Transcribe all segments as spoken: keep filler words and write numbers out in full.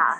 Yeah.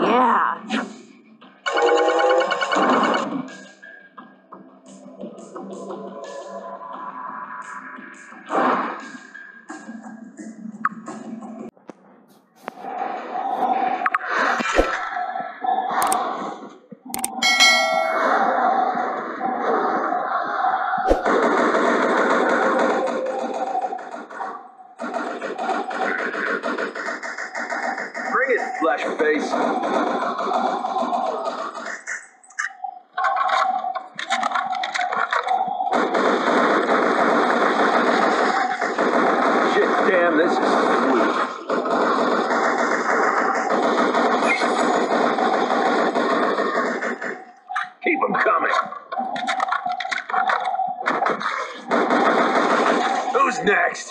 Yeah. Next.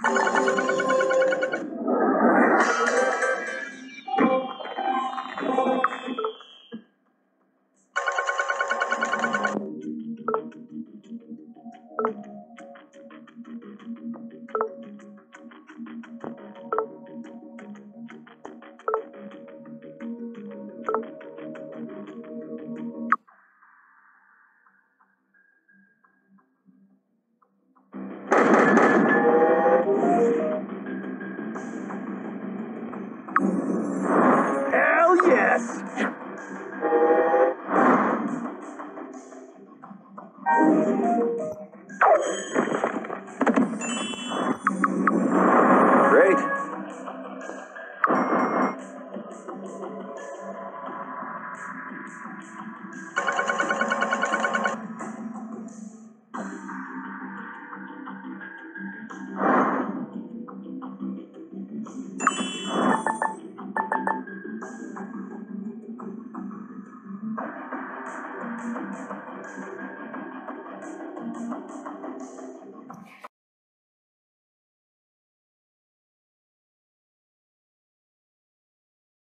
Thank you.